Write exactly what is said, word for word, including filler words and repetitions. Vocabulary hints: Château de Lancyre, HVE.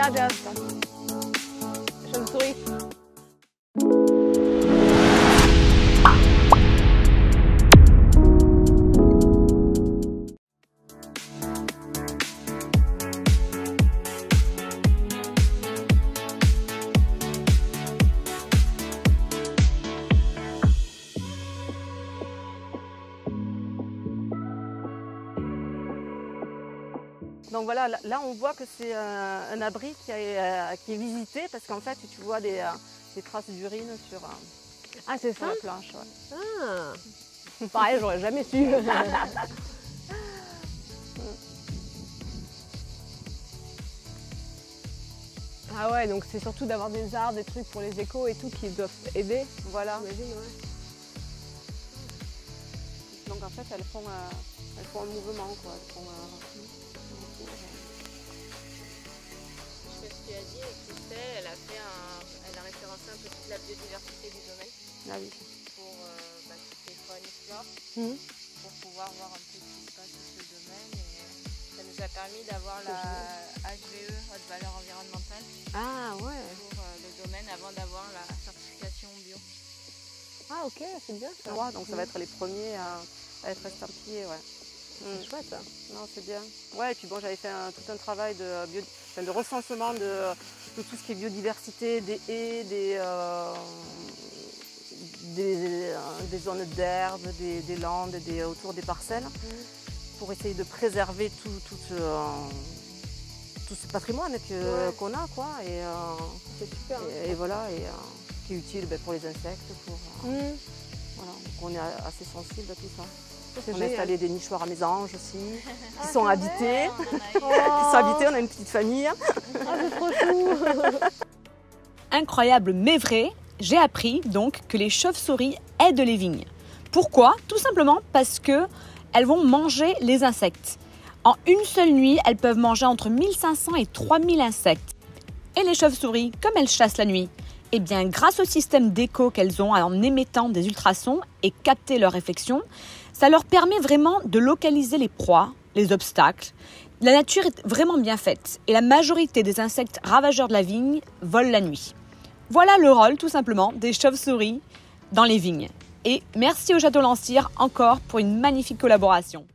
adepte. Je me souris. Donc voilà, là on voit que c'est euh, un abri qui est, euh, qui est visité parce qu'en fait tu vois des, euh, des traces d'urine sur, euh, ah, sur la planche. Ouais. Ah, c'est ça. Pareil, j'aurais jamais su. Ah ouais, donc c'est surtout d'avoir des arbres, des trucs pour les échos et tout qui doivent aider. Voilà. Imagine, ouais. Donc en fait elles font, euh, elles font un mouvement quoi. Elles font, euh... Je sais ce qu'elle a dit, Christelle, elle a, fait un, elle a référencé un peu toute la biodiversité du domaine. Ah oui. Pour euh, bah, toutes les faunes et flores, mmh. Pour pouvoir voir un peu ce qui se passe dans ce domaine. Et ça nous a permis d'avoir la H V E, haute valeur environnementale. Ah ouais. Pour euh, le domaine avant d'avoir la certification bio. Ah ok, c'est bien ça. Ouais, donc ça mmh. va être les premiers à, à être estampillés, ouais. C'est chouette, ça. Non, c'est bien. Ouais, et puis bon, j'avais fait un, tout un travail de, bio, de recensement de, de tout ce qui est biodiversité, des haies, des, euh, des, des zones d'herbe, des, des landes, des, autour des parcelles, mmh. pour essayer de préserver tout, tout, euh, tout ce patrimoine que, ouais. qu'on a, quoi. Et, euh, c'est super. Et, et voilà, et, euh, qui est utile ben, pour les insectes, pour... Euh, mmh. Voilà, donc on est assez sensible à tout ça. On a installé des nichoirs à mésanges aussi, qui sont habités. Qui sont habités, on a une petite famille. Ah, c'est trop chou. Incroyable mais vrai, j'ai appris donc que les chauves-souris aident les vignes. Pourquoi? Tout simplement parce qu'elles vont manger les insectes. En une seule nuit, elles peuvent manger entre mille cinq cents et trois mille insectes. Et les chauves-souris, comme elles chassent la nuit, eh bien, grâce au système d'écho qu'elles ont en émettant des ultrasons et capter leurs réflexions, ça leur permet vraiment de localiser les proies, les obstacles. La nature est vraiment bien faite et la majorité des insectes ravageurs de la vigne volent la nuit. Voilà le rôle tout simplement des chauves-souris dans les vignes. Et merci au Château de Lancyre encore pour une magnifique collaboration.